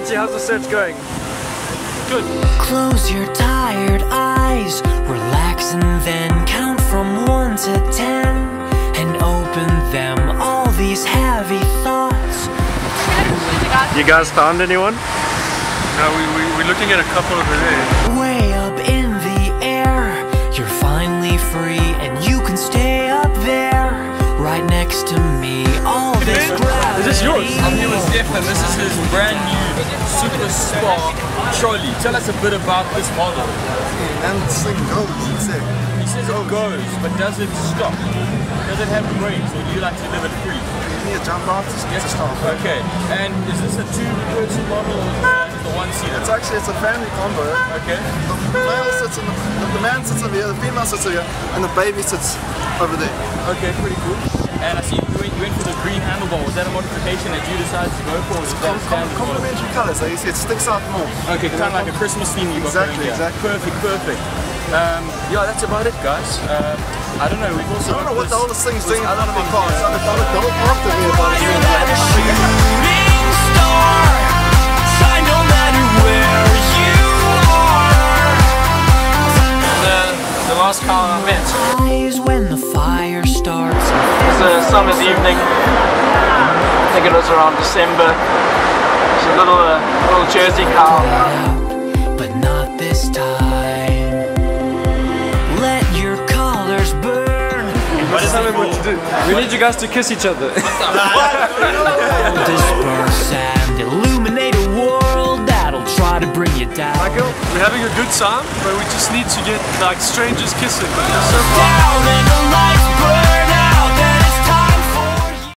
Lindsay, how's the set going? Good. Close your tired eyes, relax and then count from 1 to 10, and open them, all these heavy thoughts. You guys found anyone? No, we're looking at a couple over there. Way up in the air, you're finally free and you can stay up there, right next to me. All this gravity. Is this yours? I'm here with Steph and this is his brand new Super Spark trolley. Tell us a bit about this model. He says it goes, but does it stop? Does it have brakes, or do you like to live it free? You need a jump out to stop. Okay, and is this a two-person model or the one-seater? It's actually, it's a family combo. Okay. The male sits in the man sits over here, the female sits over here, and the baby sits over there. Okay, pretty cool. And I see you went for the green handlebar. Was that a modification that you decided to go for? Or was that complementary colours, it sticks out more. Okay, kind of like a Christmas theme you've got going here. Exactly. Perfect. Yeah, that's about it, guys. I don't know, we've also got this... I don't know what all this thing's doing in front of my car. It's like a double park to me about it. Last car I met. When the fire starts. It's a summer's evening. I think it was around December. It's a little Jersey cow. But not this time. Let your colors burn. What is that what to do? We need you guys to kiss each other. Disperse and illuminate a world that'll try to bring you down. Michael, we're having a good time, but we just need to get like strangers kissing. But